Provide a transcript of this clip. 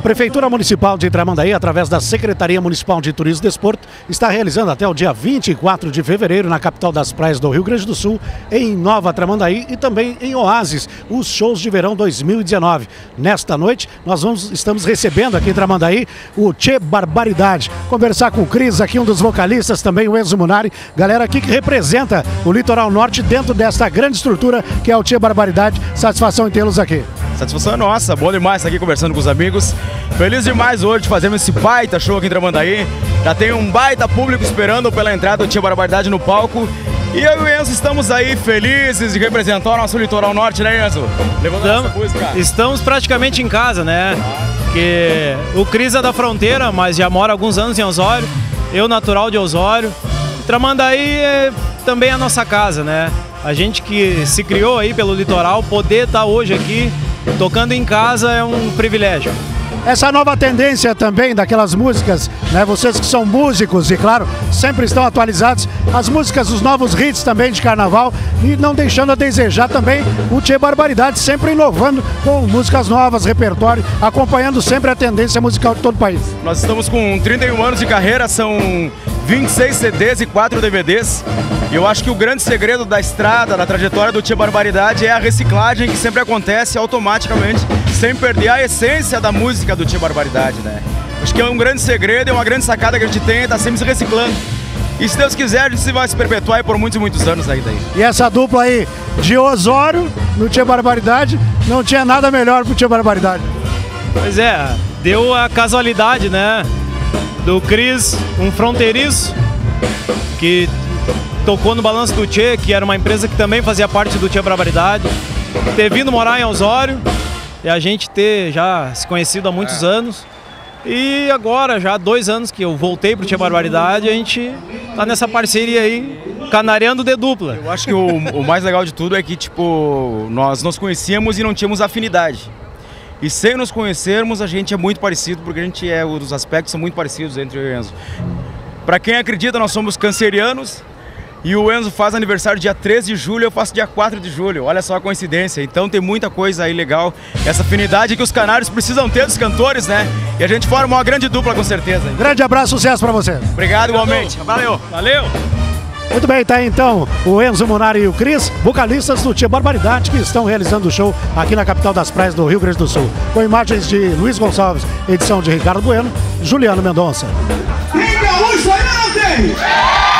A Prefeitura Municipal de Tramandaí, através da Secretaria Municipal de Turismo e Desporto, está realizando até o dia 24 de fevereiro, na capital das praias do Rio Grande do Sul, em Nova Tramandaí e também em Oásis, os shows de verão 2019. Nesta noite, nós estamos recebendo aqui em Tramandaí o Tchê Barbaridade. Conversar com o Cris, aqui um dos vocalistas, também o Enzo Munari, galera aqui que representa o litoral norte dentro desta grande estrutura que é o Tchê Barbaridade. Satisfação em tê-los aqui. Satisfação é nossa, bom demais estar aqui conversando com os amigos. Feliz demais hoje de fazermos esse baita show aqui em Tramandaí. Já tem um baita público esperando pela entrada do Tchê Barbaridade no palco. E eu e o Enzo estamos aí felizes de representar o nosso litoral norte, né, Enzo? Levantando essa música. Estamos praticamente em casa, né? Porque o Cris é da fronteira, mas já mora há alguns anos em Osório. Eu, natural de Osório. Tramandaí é também a nossa casa, né? A gente que se criou aí pelo litoral, poder estar hoje aqui tocando em casa é um privilégio. Essa nova tendência também daquelas músicas, né? Vocês que são músicos e, claro, sempre estão atualizados, as músicas, os novos hits também de carnaval e não deixando a desejar também o Tchê Barbaridade, sempre inovando com músicas novas, repertório, acompanhando sempre a tendência musical de todo o país. Nós estamos com 31 anos de carreira, são 26 CDs e 4 DVDs. E eu acho que o grande segredo da estrada, da trajetória do Tchê Barbaridade é a reciclagem que sempre acontece automaticamente, sem perder a essência da música do Tchê Barbaridade, né? Acho que é um grande segredo, é uma grande sacada que a gente tem, tá sempre se reciclando. E se Deus quiser, a gente vai se perpetuar aí por muitos e muitos anos aí daí. E essa dupla aí de Osório no Tchê Barbaridade, não tinha nada melhor pro Tchê Barbaridade. Pois é, deu a casualidade, né? Do Cris, um fronteiriço que tocou no Balanço do Tchê, que era uma empresa que também fazia parte do Tchê Barbaridade, ter vindo morar em Osório e a gente ter já se conhecido há muitos anos. E agora, já há 2 anos que eu voltei pro Tchê Barbaridade, a gente tá nessa parceria aí, canareando de dupla. Eu acho que o mais legal de tudo é que, tipo, nós nos conhecíamos e não tínhamos afinidade. E sem nos conhecermos, a gente é muito parecido, porque a gente é, os aspectos são muito parecidos entre eu e o Enzo. Para quem acredita, nós somos cancerianos. E o Enzo faz aniversário dia 13 de julho, eu faço dia 4 de julho. Olha só a coincidência. Então tem muita coisa aí legal. Essa afinidade que os canários precisam ter dos cantores, né? E a gente forma uma grande dupla, com certeza. Grande abraço, sucesso pra vocês. Obrigado, igualmente. Valeu. Valeu. Muito bem, tá aí então o Enzo Munari e o Cris, vocalistas do Tchê Barbaridade, que estão realizando o show aqui na capital das praias do Rio Grande do Sul. Com imagens de Luiz Gonçalves, edição de Ricardo Bueno, Juliano Mendonça. Quem gaúcho aí não tem?